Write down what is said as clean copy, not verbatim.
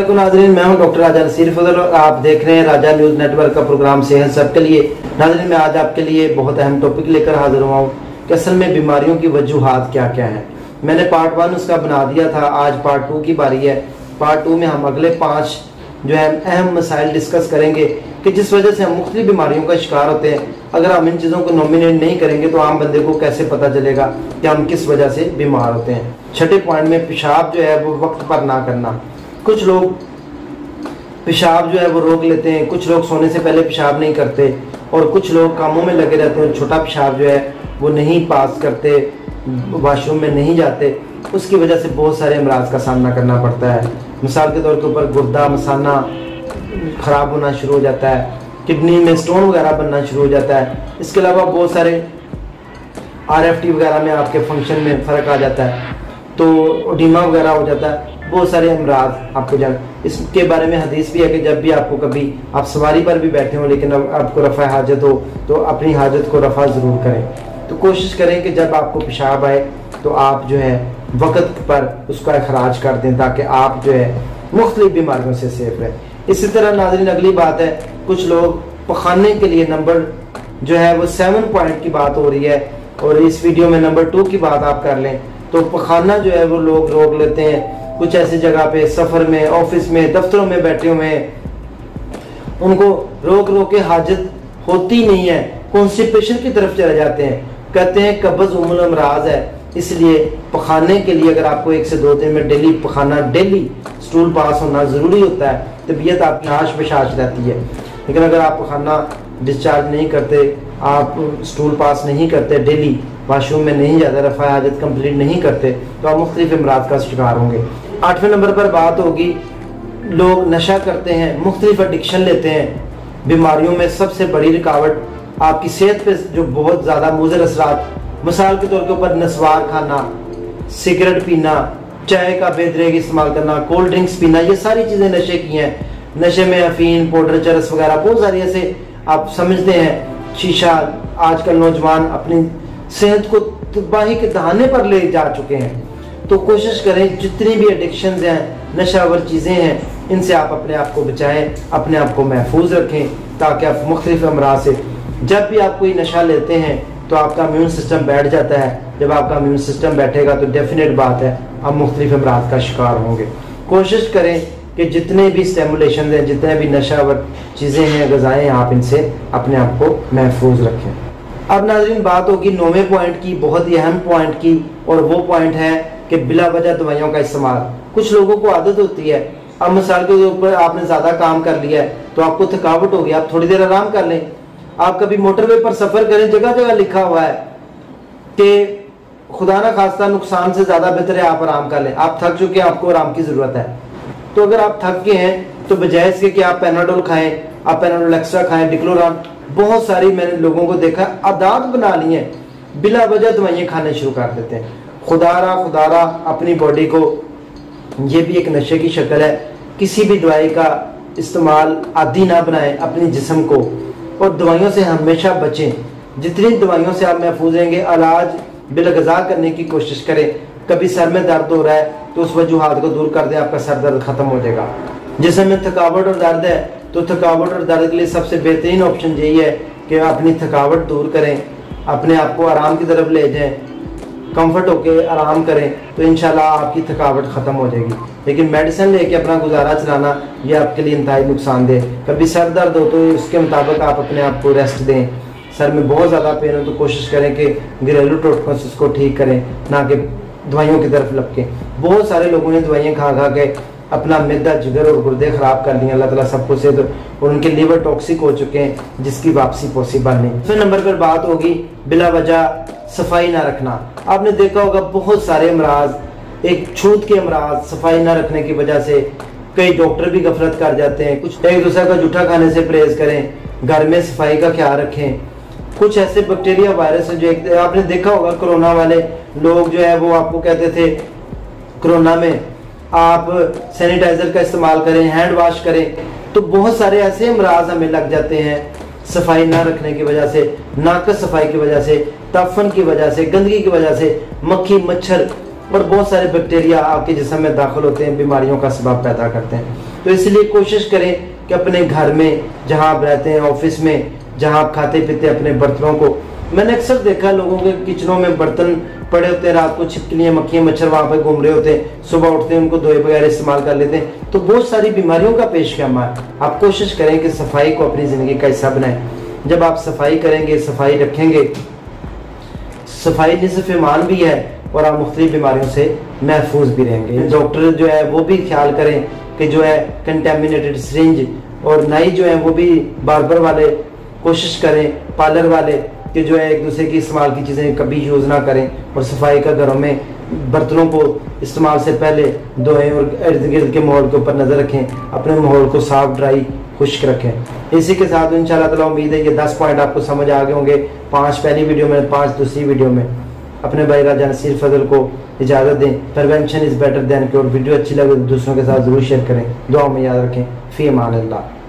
अस्सलामुअलैकुम नाज़रीन, मैं हूं डॉक्टर राजा नसीर फजल और आप देख रहे हैं राजा न्यूज़ नेटवर्क का प्रोग्राम सेहत सबके लिए। नाज़रीन, मैं आज आपके लिए बहुत अहम टॉपिक लेकर हाजिर हुआ हूँ कि असल में बीमारियों की वजूहात क्या क्या हैं। मैंने पार्ट वन उसका बना दिया था, आज पार्ट टू की बारी है। पार्ट टू में हम अगले 5 जो है अहम मसाइल डिस्कस करेंगे कि जिस वजह से हम मुख्तलिफ बीमारियों का शिकार होते हैं। अगर हम इन चीज़ों को नॉमिनेट नहीं करेंगे तो आम बंदे को कैसे पता चलेगा कि हम किस वजह से बीमार होते हैं। 6ठे पॉइंट में पेशाब जो है वो वक्त पर ना करना। कुछ लोग पेशाब जो है वो रोक लेते हैं, कुछ लोग सोने से पहले पेशाब नहीं करते और कुछ लोग कामों में लगे रहते हैं। छोटा पेशाब जो है वो नहीं पास करते, वाशरूम में नहीं जाते, उसकी वजह से बहुत सारे अमराज का सामना करना पड़ता है। मिसाल के तौर के ऊपर गुर्दा मसाना ख़राब होना शुरू हो जाता है, किडनी में स्टोन वगैरह बनना शुरू हो जाता है। इसके अलावा बहुत सारे RFT वगैरह में आपके फंक्शन में फ़र्क आ जाता है, तो ओडीमा वगैरह हो जाता है। बहुत सारे अमराज आपको इसके बारे में हदीस भी है कि जब भी आपको कभी आप सवारी पर भी बैठे हो लेकिन अब आपको रफ़ा हाजत हो तो अपनी हाजत को रफ़ा ज़रूर करें। तो कोशिश करें कि जब आपको पेशाब आए तो आप जो है वक़्त पर उसका अखराज कर दें ताकि आप जो है मुख्तलिफ बीमारियों से सेफ रहें। इसी तरह नाज़रीन अगली बात है, कुछ लोग पखाने के लिए नंबर जो है वो 7 पॉइंट की बात हो रही है और इस वीडियो में नंबर 2 की बात आप कर लें तो पखाना जो है वो लोग रोक लेते हैं। कुछ ऐसी जगह पे सफ़र में, ऑफिस में, दफ्तरों में बैठे हुए हैं, उनको रोक रोक के हाजत होती नहीं है, कॉन्स्टिपेशन की तरफ चले जाते हैं। कहते हैं कब्ज़ उम्मुल अमराज है, इसलिए पखाने के लिए अगर आपको 1 से 2 दिन में डेली पखाना, डेली स्टूल पास होना ज़रूरी होता है। तबीयत आपकी आश बशाश रहती है, लेकिन अगर आप पखाना डिस्चार्ज नहीं करते, आप स्टूल पास नहीं करते, डेली वाशरूम में नहीं जाते, रफ़ा हाजत कंप्लीट नहीं करते तो आप मुख्तलिफ अमराज का शिकार होंगे। 8वें नंबर पर बात होगी, लोग नशा करते हैं, मुख्तलिफ एडिक्शन लेते हैं। बीमारियों में सबसे बड़ी रुकावट आपकी सेहत पर जो बहुत ज़्यादा मुज़र असरात, मिसाल के तौर के ऊपर नस्वार खाना, सिगरेट पीना, चाय का बेदरेग इस्तेमाल करना, कोल्ड ड्रिंक्स पीना, ये सारी चीज़ें नशे की हैं। नशे में अफीन, पाउडर, चरस वगैरह बहुत सारी ऐसे आप समझते हैं। शीशा, आजकल नौजवान अपनी सेहत को तबाही के दहाने पर ले जा चुके हैं। तो कोशिश करें जितनी भी एडिक्शंस हैं, नशावर चीज़ें हैं, इनसे आप अपने आप को बचाएँ, अपने आप को महफूज रखें ताकि आप मुख्तलिफ अमराज से, जब भी आप कोई नशा लेते हैं तो आपका इम्यून सिस्टम बैठ जाता है। जब आपका इम्यून सिस्टम बैठेगा तो डेफिनेट बात है आप मुख्तलिफ अमराज का शिकार होंगे। कोशिश करें कि जितने भी स्टिमुलेशन हैं, जितने भी नशावर चीज़ें हैं, गज़ाएँ, आप इनसे अपने आप को महफूज रखें। अब नाज़रीन बात होगी 9वें पॉइंट की, बहुत ही अहम पॉइंट की, और वो पॉइंट है कि बिला वजह दवाइयों का इस्तेमाल। कुछ लोगों को आदत होती है, अब मिसाल के तौर पर आपने ज़्यादा काम कर लिया है तो आपको थकावट होगी, आप थोड़ी देर आराम कर लें। आप कभी मोटरवे पर सफ़र करें, जगह जगह लिखा हुआ है कि खुदा ना खास्ता नुकसान से ज़्यादा बेहतर है आप आराम कर लें। आप थक चुके हैं, आपको आराम की ज़रूरत है, तो अगर आप थक गए हैं तो बजाय इसके कि आप पैनाडोल खाएं, आप पैनाडोल एक्स्ट्रा खाएं, डिक्लोरान, बहुत सारी मैंने लोगों को देखा आदत बना ली है, बिला वजह दवाइयाँ खाने शुरू कर देते हैं। खुदारा अपनी बॉडी को, ये भी एक नशे की शक्ल है, किसी भी दवाई का इस्तेमाल आदी ना बनाएं अपने जिसम को, और दवाइयों से हमेशा बचें। जितनी दवाइयों से आप महफूज रहेंगे, इलाज बिलगज़ा करने की कोशिश करें। कभी सर में दर्द हो रहा है तो उस वजूहात को दूर कर दें, आपका सर दर्द ख़त्म हो जाएगा। जिसम में थकावट और दर्द है तो थकावट और दर्द के लिए सबसे बेहतरीन ऑप्शन यही है कि अपनी थकावट दूर करें, अपने आप को आराम की तरफ ले जाएँ, कंफर्ट होकर आराम करें तो इंशाल्लाह आपकी थकावट ख़त्म हो जाएगी। लेकिन मेडिसिन लेके अपना गुजारा चलाना ये आपके लिए इंतहाई नुकसानदेह। कभी सर दर्द हो तो उसके मुताबिक आप अपने आप को रेस्ट दें। सर में बहुत ज़्यादा पेन हो तो कोशिश करें कि घरेलू टोटकों से उसको ठीक करें, ना कि दवाइयों की तरफ लपकें। बहुत सारे लोगों ने दवाइयाँ खा के अपना मैदा, जिगर और गुर्दे ख़राब कर लिए, अल्लाह ताला सबको सेहत और उनके लीवर टॉक्सिक हो चुके हैं जिसकी वापसी पॉसिबल नहीं। 10वें नंबर पर बात होगी बिला वजह सफाई ना रखना। आपने देखा होगा बहुत सारे अमराज, एक छूत के अमराज सफाई ना रखने की वजह से, कई डॉक्टर भी गफलत कर जाते हैं। कुछ एक दूसरे का जूठा खाने से परहेज़ करें, घर में सफाई का ख्याल रखें। कुछ ऐसे बैक्टीरिया, वायरस है जो एक आपने देखा होगा कोरोना वाले लोग जो है वो आपको कहते थे कोरोना में आप सैनिटाइज़र का इस्तेमाल करें, हैंड वाश करें। तो बहुत सारे ऐसे अमराज हमें लग जाते हैं सफाई ना रखने की वजह से, नाकस सफाई की वजह से, ताफन की वजह से, गंदगी की वजह से, मक्खी मच्छर और बहुत सारे बैक्टीरिया आपके जिस्म में दाखिल होते हैं, बीमारियों का सबब पैदा करते हैं। तो इसलिए कोशिश करें कि अपने घर में, जहां आप रहते हैं, ऑफिस में जहां आप खाते पीते, अपने बर्तनों को, मैंने अक्सर देखा लोगों के किचनों में बर्तन पड़े होते हैं, रात को छिपकलियाँ, मक्खियाँ, मच्छर वहाँ पर घूम रहे होते हैं, सुबह उठते हैं उनको धोए बगैर इस्तेमाल कर लेते हैं, तो बहुत सारी बीमारियों का पेशगामा है। आप कोशिश करें कि सफाई को अपनी ज़िंदगी का हिस्सा बनाएं। जब आप सफाई करेंगे, सफाई रखेंगे, सफाई निज़्फ़ ईमान भी है और आप मुख्तलिफ बीमारियों से महफूज भी रहेंगे। डॉक्टर जो है वो भी ख्याल करें कि जो है कंटेमिनेटेड सिरिंज और नाई जो है वो भी, बार्बर वाले कोशिश करें, पार्लर वाले कि जो है एक दूसरे की इस्तेमाल की चीज़ें कभी यूज़ ना करें, और सफाई का घरों में बर्तनों को इस्तेमाल से पहले धोएं और इर्द गिर्द के माहौल के ऊपर नज़र रखें, अपने माहौल को साफ, ड्राई, खुश्क रखें। इसी के साथ इंशाल्लाह ताला उम्मीद है ये 10 पॉइंट आपको समझ आ गए होंगे, 5 पहली वीडियो में, 5 दूसरी वीडियो में। अपने भाई राजा नसीर फजल को इजाज़त दें। Prevention is better than cure. Video अच्छी लगे तो दूसरों के साथ ज़रूर शेयर करें। दुआ में याद रखें। फ़ी अमान अल्लाह।